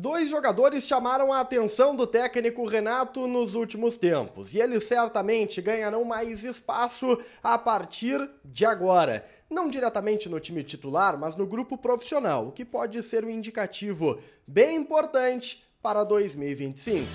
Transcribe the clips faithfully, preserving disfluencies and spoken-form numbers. Dois jogadores chamaram a atenção do técnico Renato nos últimos tempos e eles certamente ganharão mais espaço a partir de agora. Não diretamente no time titular, mas no grupo profissional, o que pode ser um indicativo bem importante para dois mil e vinte e cinco.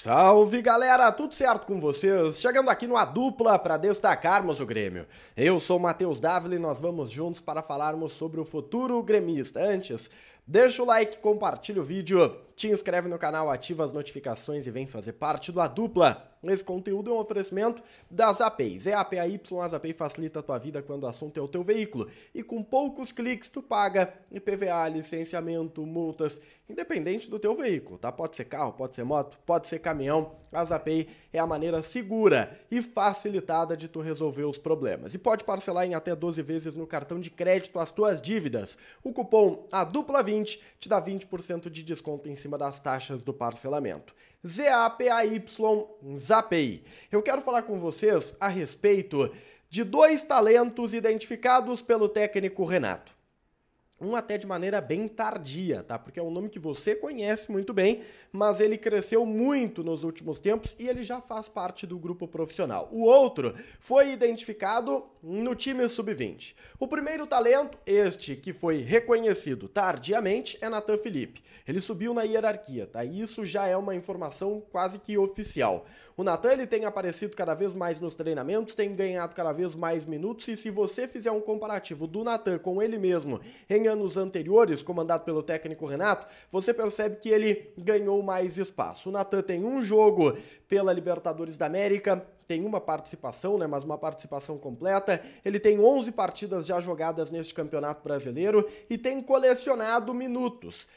Salve galera, tudo certo com vocês? Chegando aqui no A Dupla para destacarmos o Grêmio. Eu sou o Matheus Dávila e nós vamos juntos para falarmos sobre o futuro gremista. Antes, deixa o like, compartilha o vídeo, te inscreve no canal, ativa as notificações e vem fazer parte do A Dupla. Esse conteúdo é um oferecimento da Zapay. É A P A Y, a Zapay facilita a tua vida quando o assunto é o teu veículo. E com poucos cliques tu paga I P V A, licenciamento, multas, independente do teu veículo, tá? Pode ser carro, pode ser moto, pode ser caminhão. A Zapay é a maneira segura e facilitada de tu resolver os problemas. E pode parcelar em até doze vezes no cartão de crédito as tuas dívidas. O cupom A Dupla vinte te dá vinte por cento de desconto em cima das taxas do parcelamento. Z A P A Y, Zapay. Eu quero falar com vocês a respeito de dois talentos identificados pelo técnico Renato. Um até de maneira bem tardia, tá? Porque é um nome que você conhece muito bem, mas ele cresceu muito nos últimos tempos e ele já faz parte do grupo profissional. O outro foi identificado no time sub vinte. O primeiro talento, este que foi reconhecido tardiamente, é Natan Felipe. Ele subiu na hierarquia, tá? E isso já é uma informação quase que oficial. O Natan, ele tem aparecido cada vez mais nos treinamentos, tem ganhado cada vez mais minutos, e se você fizer um comparativo do Natan com ele mesmo em anos anteriores, comandado pelo técnico Renato, você percebe que ele ganhou mais espaço. O Natan tem um jogo pela Libertadores da América, tem uma participação, né, mas uma participação completa. Ele tem onze partidas já jogadas neste Campeonato Brasileiro e tem colecionado minutos.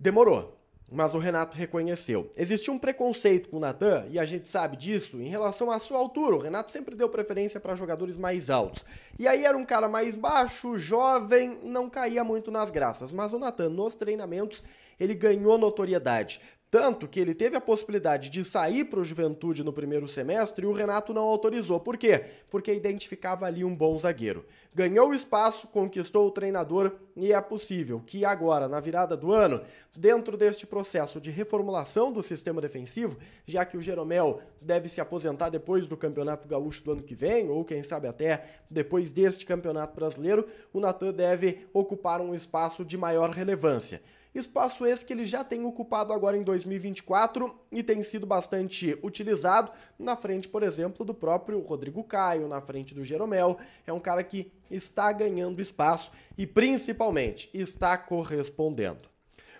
Demorou, mas o Renato reconheceu. Existia um preconceito com o Natan, e a gente sabe disso, em relação à sua altura. O Renato sempre deu preferência para jogadores mais altos. E aí era um cara mais baixo, jovem, não caía muito nas graças. Mas o Natan, nos treinamentos, ele ganhou notoriedade. Tanto que ele teve a possibilidade de sair para o Juventude no primeiro semestre e o Renato não autorizou. Por quê? Porque identificava ali um bom zagueiro. Ganhou espaço, conquistou o treinador e é possível que agora, na virada do ano, dentro deste processo de reformulação do sistema defensivo, já que o Geromel deve se aposentar depois do Campeonato Gaúcho do ano que vem, ou quem sabe até depois deste Campeonato Brasileiro, o Natan deve ocupar um espaço de maior relevância. Espaço esse que ele já tem ocupado agora em dois mil e vinte e quatro e tem sido bastante utilizado na frente, por exemplo, do próprio Rodrigo Caio, na frente do Geromel. É um cara que está ganhando espaço e, principalmente, está correspondendo.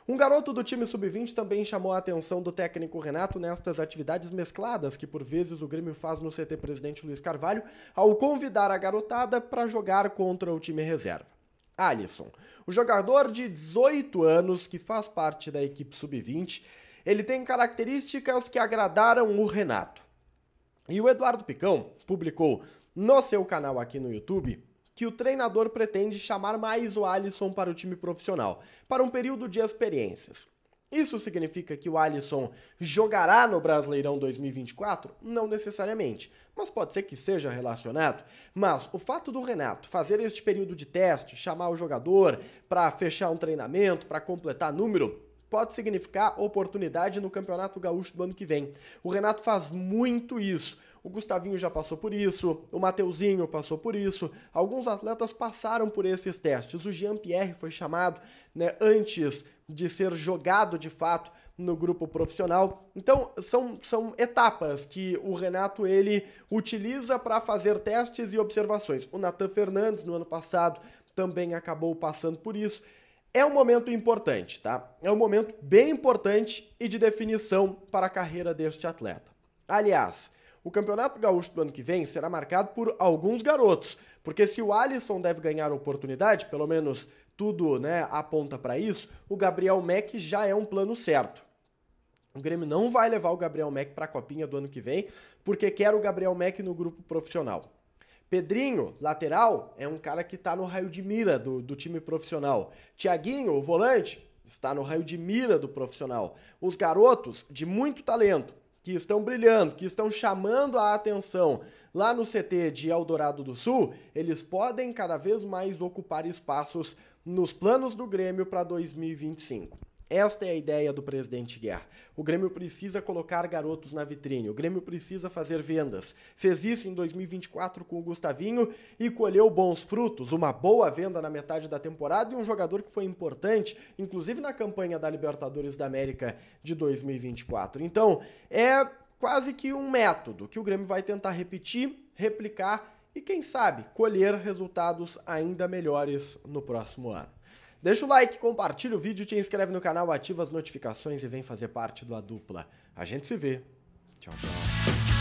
Um garoto do time sub vinte também chamou a atenção do técnico Renato nestas atividades mescladas que, por vezes, o Grêmio faz no C T Presidente Luiz Carvalho ao convidar a garotada para jogar contra o time reserva. Alisson, o jogador de dezoito anos que faz parte da equipe sub vinte, ele tem características que agradaram o Renato. E o Eduardo Picão publicou no seu canal aqui no YouTube que o treinador pretende chamar mais o Alisson para o time profissional, para um período de experiências. Isso significa que o Alisson jogará no Brasileirão dois mil e vinte e quatro? Não necessariamente, mas pode ser que seja relacionado. Mas o fato do Renato fazer este período de teste, chamar o jogador para fechar um treinamento, para completar número, pode significar oportunidade no Campeonato Gaúcho do ano que vem. O Renato faz muito isso. O Gustavinho já passou por isso, o Mateuzinho passou por isso, alguns atletas passaram por esses testes. O Jean-Pierre foi chamado, né, antes de ser jogado de fato no grupo profissional. Então, são, são etapas que o Renato ele utiliza para fazer testes e observações. O Natan Fernandes, no ano passado, também acabou passando por isso. É um momento importante, tá? É um momento bem importante e de definição para a carreira deste atleta. Aliás, o Campeonato Gaúcho do ano que vem será marcado por alguns garotos, porque se o Alisson deve ganhar oportunidade, pelo menos tudo, né, aponta para isso, o Gabriel Mac já é um plano certo. O Grêmio não vai levar o Gabriel Mac para a Copinha do ano que vem, porque quer o Gabriel Mac no grupo profissional. Pedrinho, lateral, é um cara que está no raio de mira do, do time profissional. Thiaguinho, o volante, está no raio de mira do profissional. Os garotos de muito talento que estão brilhando, que estão chamando a atenção lá no C T de Eldorado do Sul, eles podem cada vez mais ocupar espaços nos planos do Grêmio para dois mil e vinte e cinco. Esta é a ideia do presidente Guerra. O Grêmio precisa colocar garotos na vitrine, o Grêmio precisa fazer vendas. Fez isso em dois mil e vinte e quatro com o Gustavinho e colheu bons frutos, uma boa venda na metade da temporada e um jogador que foi importante, inclusive na campanha da Libertadores da América de dois mil e vinte e quatro. Então, é quase que um método que o Grêmio vai tentar repetir, replicar e, quem sabe, colher resultados ainda melhores no próximo ano. Deixa o like, compartilha o vídeo, te inscreve no canal, ativa as notificações e vem fazer parte do A Dupla. A gente se vê. Tchau, tchau.